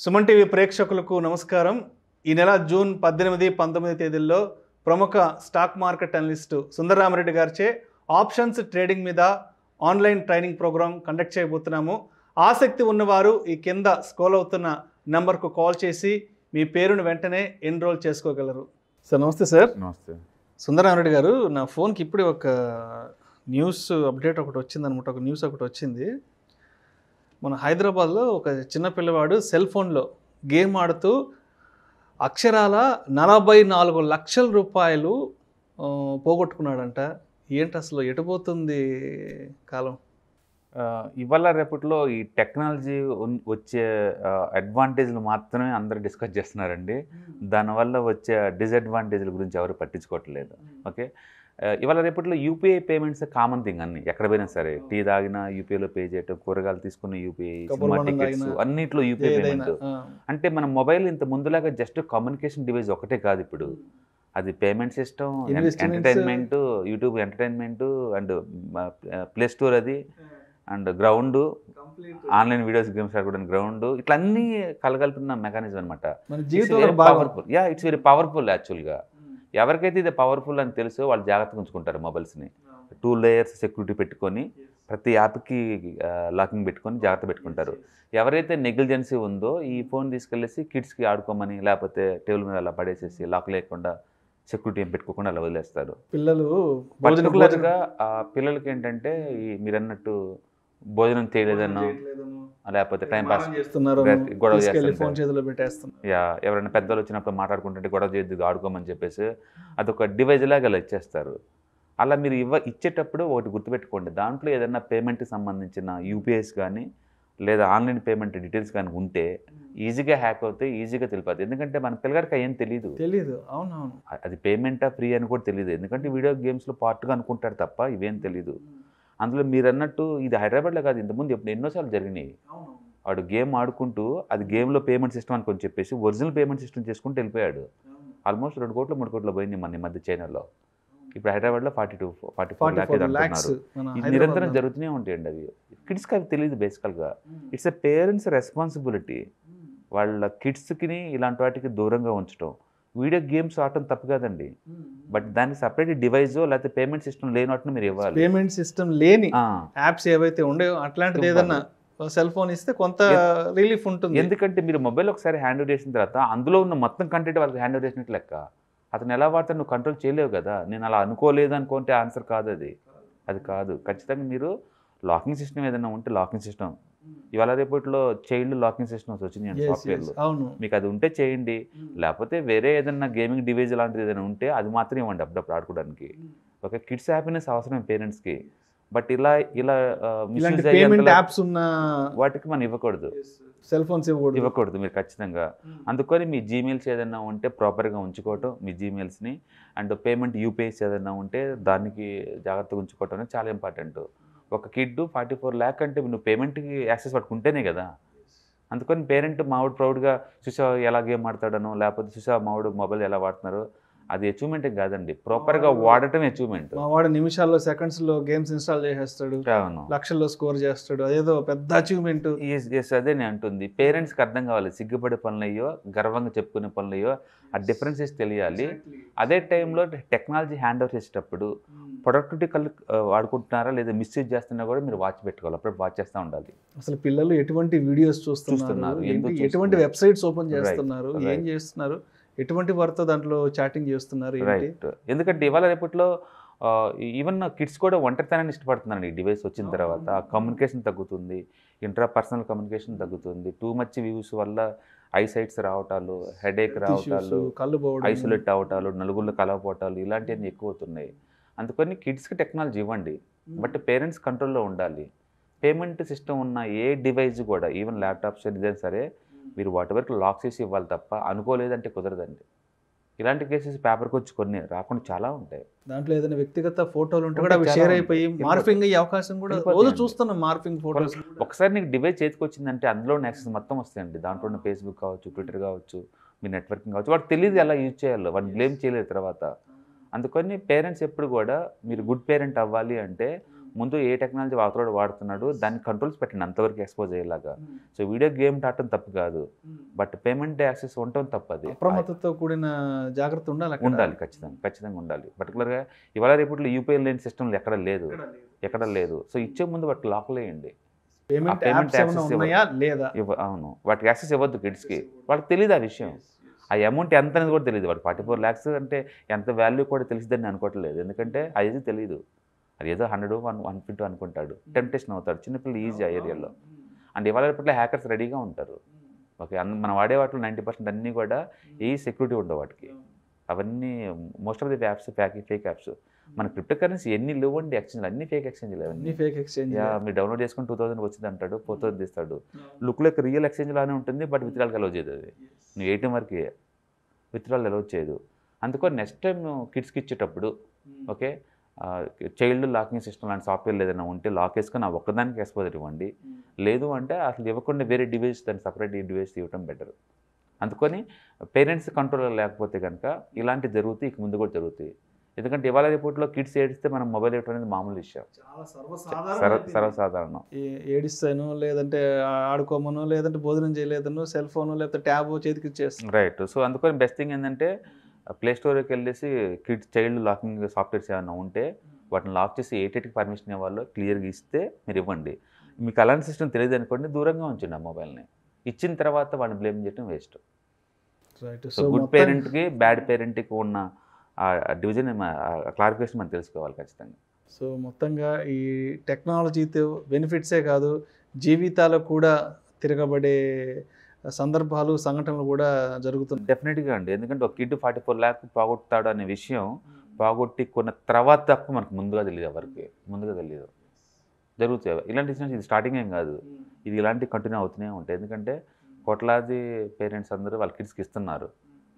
Suman TV ప్రేక్షకులకు నమస్కారం ఈ నెల జూన్ 18 19 తేదీల్లో ప్రముఖ stock market analyst Sundara Ramireddy గారిచే ఆప్షన్స్ ట్రేడింగ్ మీద ఆన్లైన్ ట్రైనింగ్ ప్రోగ్రామ్ కండక్ట్ చేయబోతున్నాము ఆసక్తి ఉన్నవారు ఈ కింద స్క్రోల్ అవుతున్న నంబర్ కు కాల్ చేసి మీ పేరును వెంటనే ఎన్రోల్ చేసుకోగలరు సార్ నమస్తే సార్ నమస్తే సుందర రామిరెడ్డి గారు నా ఫోన్ కి ఇప్పుడు ఒక న్యూస్ అప్డేట్ ఒకటి వచ్చింది అన్నమాట ఒక న్యూస్ ఒకటి వచ్చింది మన హైదరాబాద్ లో ఒక చిన్న పిల్లవాడు సెల్ ఫోన్ లో గేమ్ ఆడుతూ అక్షరాల 44 లక్షల రూపాయలు పోగొట్టుకున్నాడంట ఏంట అసలు ఎటుపోతుంది కాలం ఇవల్ల రేపట్లో ఈ టెక్నాలజీ వచ్చే అడ్వాంటేజ్లు మాత్రమే అందరూ డిస్కస్ చేస్తున్నారండి దాని వల్ల వచ్చే డిసడ్వాంటేజ్ల గురించి ఎవరు పట్టించుకోవట్లేదు ఓకే ఇవాళ రేపట్లో యూపీఐ పేమెంట్స్ కామన్ థింగ్ అన్ని ఎక్కడ పోయినా సరే టీ తాగినా యూపీఐలో పే చేయటం కూరగాయలు తీసుకున్న యూపీఐ సినిమా టికెట్స్ అన్నింటిలో యూపీఐ పేమెంట్ అంటే మన మొబైల్ ఇంత ముందులాగా జస్ట్ కమ్యూనికేషన్ డివైస్ ఒకటే కాదు ఇప్పుడు అది payment system entertainment YouTube entertainment and play store అది and ground online videos games ఆడుకోవడానికి గ్రౌండ్ ఇట్లా అన్ని కలగలుతున్న మెకానిజం అనమాట యా ఇట్స్ వెరీ పవర్ఫుల్ యాక్చువల్గా ఎవరికైతే ఇది పవర్ఫుల్ అని తెలుసో వాళ్ళు జాగ్రత్తగా ఉంచుకుంటారు మొబైల్స్ని 2 లేయర్స్ సెక్యూరిటీ పెట్టుకొని ప్రతి యాప్కి లాకింగ్ పెట్టుకొని జాగ్రత్త పెట్టుకుంటారు ఎవరైతే నెగ్లిజెన్సీ ఉందో ఈ ఫోన్ తీసుకెళ్ళేసి కిడ్స్కి ఆడుకోమని లేకపోతే టేబుల్ మీద అలా పడేసేసి లాక్ లేకుండా సెక్యూరిటీ ఏం పెట్టుకోకుండా అలా వదిలేస్తారు పిల్లలు పర్టికులర్గా పిల్లలకి ఏంటంటే ఈ మీరు అన్నట్టు భోజనం చేయలేదన్నా లేకపోతే టైం పాస్ చేస్తున్నారు గొడవ చేస్తున్నారు యా ఎవరైనా పెద్దలు వచ్చినప్పుడు మాట్లాడుకుంటుంటే గొడవ చేద్దు ఆడుకోమని చెప్పేసి అదొక డివైజ్ లాగా అలా ఇచ్చేస్తారు అలా మీరు ఇచ్చేటప్పుడు ఒకటి గుర్తుపెట్టుకోండి దాంట్లో ఏదైనా పేమెంట్కి సంబంధించిన యూపీఐస్ కానీ లేదా ఆన్లైన్ పేమెంట్ డీటెయిల్స్ కానీ ఉంటే ఈజీగా హ్యాక్ అవుతాయి ఈజీగా తెలిపోతుంది ఎందుకంటే మన పిల్లగాడికి ఏం తెలియదు అవునవును అది పేమెంటా ఫ్రీ అని కూడా తెలియదు ఎందుకంటే వీడియో గేమ్స్లో పార్ట్గా అనుకుంటారు తప్ప ఇవేం తెలీదు అందులో మీరు అన్నట్టు ఇది హైదరాబాద్లో కాదు ఇంతకుముందు ఎప్పుడు ఎన్నోసార్లు జరిగినాయి వాడు గేమ్ ఆడుకుంటూ అది గేమ్లో పేమెంట్ సిస్టమ్ అనుకొని చెప్పేసి ఒరిజినల్ పేమెంట్ సిస్టమ్ చేసుకుంటూ వెళ్ళిపోయాడు ఆల్మోస్ట్ 2 కోట్లు 3 కోట్లు పోయింది మన మధ్య చైనాలో ఇప్పుడు హైదరాబాద్లో 42-44 ల్యాక్స్ నిరంతరం జరుగుతూనే ఉంటాయండి అవి కిడ్స్కి అవి తెలియదు బేసికల్గా ఇట్స్ ఎ పేరెంట్స్ రెస్పాన్సిబిలిటీ వాళ్ళ కిడ్స్కి ఇలాంటి వాటికి దూరంగా ఉంచడం వీడియో గేమ్స్ ఆడటం తప్పు కాదండి బట్ దానికి సపరేట్ డివైస్ లేకపోతే పేమెంట్ సిస్టమ్ లేని వాటిని మీరు ఇవ్వాలి పేమెంట్ సిస్టమ్ లేని యాప్స్ ఏవైతే ఉండేవో అట్లాంటిది ఏదన్నా సెల్ ఫోన్ ఇస్తే కొంత రిలీఫ్ ఉంటుంది ఎందుకంటే మీరు మొబైల్ ఒకసారి హ్యాండిల్ చేసిన తర్వాత అందులో ఉన్న మొత్తం కంటెంట్ వాళ్ళకి హ్యాండిల్ చేసినట్టు లెక్క అతను ఎలా వాడతాను నువ్వు కంట్రోల్ చేయలేవు కదా నేను అలా అనుకోలేదు అనుకుంటే ఆన్సర్ కాదు అది అది కాదు ఖచ్చితంగా మీరు లాకింగ్ సిస్టమ్ ఏదైనా ఉంటే లాకింగ్ సిస్టమ్ ఇవాళ రేపట్లో చైల్డ్ లాకింగ్ సిస్టమ్స్ వచ్చినాయి సాఫ్ట్వేర్లు మీకు అది ఉంటే చేయండి లేకపోతే వేరే ఏదైనా గేమింగ్ డివైజ్ లాంటిది ఏదైనా ఉంటే అది మాత్రం ఇవ్వండి అప్పుడప్పుడు ఆడుకోవడానికి ఓకే కిడ్స్ హ్యాపీనెస్ అవసరం పేరెంట్స్కి బట్ ఇలా ఇలా వాటికి మనం ఇవ్వకూడదు సెల్ ఫోన్స్ ఇవ్వకూడదు మీరు ఖచ్చితంగా అందుకని మీ జీమెయిల్స్ ఏదైనా ఉంటే ప్రాపర్గా ఉంచుకోవటం మీ జీమెయిల్స్ని అండ్ పేమెంట్ యూపీఐస్ ఏదైనా ఉంటే దానికి జాగ్రత్తగా ఉంచుకోవటం అనేది చాలా ఇంపార్టెంట్ ఒక కిడ్ 44 ల్యాక్ అంటే నువ్వు పేమెంట్కి యాక్సెస్ పట్టుకుంటేనే కదా అందుకని పేరెంట్ మావిడు ప్రౌడ్గా చూసా ఎలా గేమ్ ఆడతాడనో లేకపోతే చూసా మావిడు మొబైల్ ఎలా వాడుతున్నారో అది అచీవ్మెంటే కాదండి ప్రాపర్గా వాడటం అచీవ్మెంట్ వాడు నిమిషాల్లో సెకండ్స్లో గేమ్స్ ఇన్స్టాల్ చేసేస్తాడు లక్షల్లో స్కోర్ చేస్తాడు అదేదో పెద్ద అచీవ్మెంట్ అదే నేను అంటుంది పేరెంట్స్కి అర్థం కావాలి సిగ్గుపడే పనులయ్యో గర్వంగా చెప్పుకునే పనులయ్యో ఆ డిఫరెన్సెస్ తెలియాలి అదే టైంలో టెక్నాలజీ హ్యాండ్ ఓవర్ చేసేటప్పుడు ప్రొడక్టివిటీ వాడుకుంటున్నారా లేదా మిస్యూజ్ చేస్తున్నా కూడా మీరు వాచ్ పెట్టుకోవాలి అప్పుడు వాచ్ చేస్తూ ఉండాలి అసలు పిల్లలు ఎటువంటి వీడియోస్ చూస్తున్నారు ఎటువంటి వెబ్సైట్స్ ఓపెన్ చేస్తున్నారు ఏం చేస్తున్నారు ఎటువంటి వారితో దాంట్లో చాటింగ్ చేస్తున్నారు రైట్ ఎందుకంటే ఇవాళ రేపట్లో ఈవెన్ కిడ్స్ కూడా ఒంటరితనాన్ని ఇష్టపడుతున్నారండి ఈ డివైస్ వచ్చిన తర్వాత కమ్యూనికేషన్ తగ్గుతుంది ఇంట్రా పర్సనల్ కమ్యూనికేషన్ తగ్గుతుంది టూ మచ్ వ్యూస్ వల్ల ఐసైట్స్ రావటాలు హెడేక్ రావటాలు ఐసోలేట్ అవటాలు నలుగురిలో కలవపోవటాలు ఇలాంటివన్నీ ఎక్కువ అవుతున్నాయి అందుకని కిడ్స్కి టెక్నాలజీ ఇవ్వండి బట్ పేరెంట్స్ కంట్రోల్లో ఉండాలి పేమెంట్ సిస్టమ్ ఉన్న ఏ డివైస్ కూడా ఈవెన్ ల్యాప్టాప్స్ ఏదైనా సరే మీరు వాటి వరకు లాక్ చేసి ఇవ్వాలి తప్ప అనుకోలేదంటే కుదరదండి ఇలాంటి కేసెస్ పేపర్కి వచ్చి కొన్ని రాకుండా చాలా ఉంటాయి దాంట్లో ఏదైనా వ్యక్తిగత ఫోటోలు ఉంటే కూడా షేర్ అయిపోయి మార్ఫింగ్ అయ్యే అవకాశం కూడా రోజు చూస్తున్నాం మార్ఫింగ్ ఫోటోస్ ఒకసారి నీకు డివైస్ చేతికి వచ్చిందంటే అందులో యాక్సెస్ మొత్తం వస్తాయండి దాంట్లో ఉన్న ఫేస్బుక్ కావచ్చు ట్విట్టర్ కావచ్చు మీ నెట్వర్కింగ్ కావచ్చు వాడికి తెలియదు ఎలా యూజ్ చేయాలో వాడిని బ్లేమ్ చేయలేదు తర్వాత అందుకని పేరెంట్స్ ఎప్పుడు కూడా మీరు గుడ్ పేరెంట్ అవ్వాలి అంటే ముందు ఏ టెక్నాలజీ అవతలడు వాడుతున్నాడు దాని కంట్రోల్స్ పెట్టండి, అంతవరకు ఎక్స్పోజ్ అయ్యేలాగా. సో వీడియో గేమ్ ఆడటం తప్పు కాదు, బట్ పేమెంట్ యాక్సెస్ ఉండటం తప్పు. అది అప్రమత్తతో కూడిన జాగ్రత్త ఉండాలి, ఖచ్చితంగా ఉండాలి. పర్టికులర్గా ఇవాళ రేపట్లో యూపీఐ లేని సిస్టమ్లు ఎక్కడ లేదు. సో ఇచ్చే ముందు వాటికి లాక్లేయండి, అవును వాటికి యాక్సెస్ ఇవ్వద్దు. కిడ్స్కి వాళ్ళకి తెలియదు ఆ విషయం, ఆ అమౌంట్ ఎంత అనేది కూడా తెలియదు. వాడు 44 lakhs అంటే ఎంత వాల్యూ కూడా తెలిసిద్దని అనుకోవట్లేదు, ఎందుకంటే అది తెలియదు. అది ఏదో 100 150 అనుకుంటాడు, టెంప్టేషన్ అవుతాడు చిన్నపిల్లలు ఈజీ ఆ ఏరియాలో. అండ్ ఇవాళ రేపట్లో హ్యాకర్స్ రెడీగా ఉంటారు. ఓకే, మనం వాడే వాటిలో 90% అన్నీ కూడా ఏ సెక్యూరిటీ ఉండవు వాటికి. అవన్నీ most of the apps fake apps. మన క్రిప్టో కరెన్సీ ఎన్ని లేవు అండి, ఎక్స్చేంజ్లు అన్ని ఫేక్ ఎక్స్చేంజ్. మీరు డౌన్లోడ్ చేసుకుని 2000 వచ్చింది అంటాడు, 4000 తీస్తాడు. లుక్ లైక్ రియల్ ఎక్స్చేంజ్ లానే ఉంటుంది, బట్ విత్డ్రాల్ అలౌ చేయదు. అది నువ్వు ATM వరకే, విత్డ్రాల్ అలౌ చేయదు. అందుకని నెక్స్ట్ టైం కిడ్స్కి ఇచ్చేటప్పుడు ఓకే చైల్డ్ లాకింగ్ సిస్టమ్ లాంటి సాఫ్ట్వేర్లు ఏదైనా ఉంటే లాక్ వేసుకొని ఆ ఒక్కదానికి ఎక్స్పోజర్ ఇవ్వండి. లేదు అంటే అసలు ఇవ్వకుండా వేరే డివైస్, దాన్ని సపరేట్ డివైస్ ఇవ్వడం బెటర్. అందుకని పేరెంట్స్ కంట్రోల్ లేకపోతే కనుక ఇలాంటివి జరుగుతాయి, ఇక ముందు కూడా జరుగుతాయి. ఎందుకంటే ఇవాళ రిపోర్ట్లో కిడ్స్ ఏడిస్తే మనం మొబైల్ ఇవ్వడం అనేది మామూలు విషయం, సర్వసాధారణం. ఏడిస్తాను, లేదంటే ఆడుకోమను, లేదంటే భోజనం చేయలేదను, సెల్ ఫోను లేకపోతే ట్యాబ్ చేతికి ఇచ్చేస్తాను, రైట్. సో అందుకని బెస్ట్ థింగ్ ఏంటంటే ప్లేస్టోర్కి వెళ్ళేసి కిడ్స్ చైల్డ్ లాకింగ్ సాఫ్ట్వేర్స్ ఏమైనా ఉంటే వాటిని లాక్ చేసి ఏటేటికి పర్మిషన్ ఇవ్వాలో క్లియర్గా ఇస్తే మీరు ఇవ్వండి. మీకు అలాంటి సిస్టమ్ తెలియదు అనుకోండి, దూరంగా ఉంచండి ఆ మొబైల్ని. ఇచ్చిన తర్వాత వాళ్ళని బ్లేమ్ చేయడం వేస్ట్. సో గుడ్ పేరెంట్కి బ్యాడ్ పేరెంట్కి ఉన్న డివిజన్ క్లారిఫికేషన్ మనం తెలుసుకోవాలి ఖచ్చితంగా. సో మొత్తంగా ఈ టెక్నాలజీతో బెనిఫిట్సే కాదు, జీవితాలు కూడా తిరగబడే సందర్భాలు సంఘటనలు కూడా జరుగుతున్నాయి డెఫినెట్గా అండి. ఎందుకంటే ఒక కిడ్ 44 lakhs పోగొట్టుతాడు అనే విషయం పోగొట్టుకున్న తర్వాత తప్ప మనకు ముందుగా తెలియదు జరుగుతాయి ఇలాంటి ఇన్సిడెంట్స్. ఇది స్టార్టింగ్ ఏం కాదు, ఇది ఇలాంటి కంటిన్యూ అవుతూనే ఉంటాయి. ఎందుకంటే కోట్లాది పేరెంట్స్ అందరూ వాళ్ళ కిడ్స్కి ఇస్తున్నారు,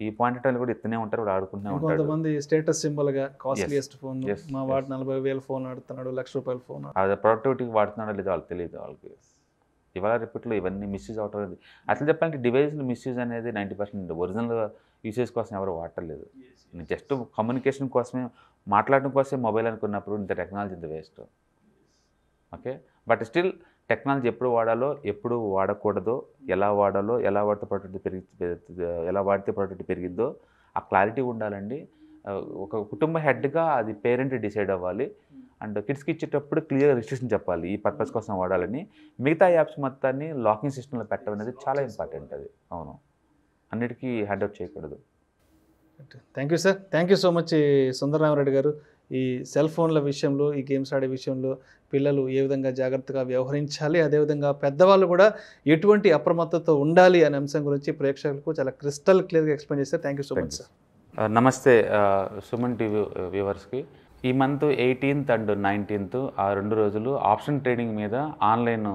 ఈ పాయింట్ కూడా ఇస్తూనే ఉంటారు, వాళ్ళు ఆడుకుంటూనే ఉంటారు. కొంతమంది స్టేటస్ సింబల్గా కాస్ట్లీయెస్ట్ ఫోన్, మా వాడు 40,000 ఫోన్ ఆడుతున్నాడు, ₹1,00,000 ఫోన్, అది ప్రొడక్టివిటీకి వాడుతున్నాడో లేదో వాళ్ళకి తెలియదు. వాళ్ళకి ఇవాళ రేపట్లో ఇవన్నీ మిస్యూజ్ అవటం అనేది, అసలు చెప్పాలంటే డివైస్లు మిస్యూజ్ అనేది 90% ఒరిజినల్ యూసేజ్ కోసం ఎవరు వాడటలేదు. జస్ట్ కమ్యూనికేషన్ కోసమే, మాట్లాడడం కోసమే మొబైల్ అనుకున్నప్పుడు ఇంత టెక్నాలజీ ఇంత waste. Okay, but still technology ఎప్పుడు వాడాలో ఎప్పుడు వాడకూడదో, ఎలా వాడాలో, ఎలా వాడితే ప్రొడక్ట్ పెరిగిద్దో ఆ క్లారిటీ ఉండాలండి. ఒక కుటుంబ హెడ్గా అది పేరెంట్ డిసైడ్ అవ్వాలి. అండ్ కిడ్స్కి ఇచ్చేటప్పుడు క్లియర్గా రిస్ట్రిక్షన్ చెప్పాలి, ఈ పర్పస్ కోసం వాడాలని. మిగతా యాప్స్ మొత్తాన్ని లాకింగ్ సిస్టంలో పెట్టడం అనేది చాలా ఇంపార్టెంట్. అది అవును, అన్నిటికీ హ్యాండ్ అవుట్ చేయకూడదు. Thank you sir, thank you so much Sundararamareddy గారు. ఈ సెల్ ఫోన్ల విషయంలో, ఈ గేమ్స్ ఆడే విషయంలో పిల్లలు ఏ విధంగా జాగ్రత్తగా వ్యవహరించాలి, అదేవిధంగా పెద్దవాళ్ళు కూడా ఎటువంటి అప్రమత్తతో ఉండాలి అనే అంశం గురించి ప్రేక్షకులకు చాలా క్రిస్టల్ క్లియర్గా ఎక్స్ప్లెయిన్ చేస్తారు. Thank you so much sir. నమస్తే సుమన్ టీవీ వ్యూవర్స్కి. ఈ మంత్ 18th and 19th ఆ 2 రోజులు ఆప్షన్ ట్రేడింగ్ మీద ఆన్లైన్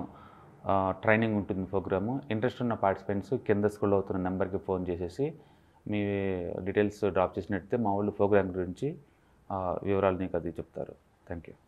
ట్రైనింగ్ ఉంటుంది ప్రోగ్రాము. ఇంట్రెస్ట్ ఉన్న పార్టిసిపెంట్స్ కింద స్కూల్లో అవుతున్న నెంబర్కి ఫోన్ చేసేసి మీ డీటెయిల్స్ డ్రాప్ చేసినట్టే మా వాళ్ళు ప్రోగ్రామ్ గురించి వివరాలు నీకు అది చెప్తారు. Thank you.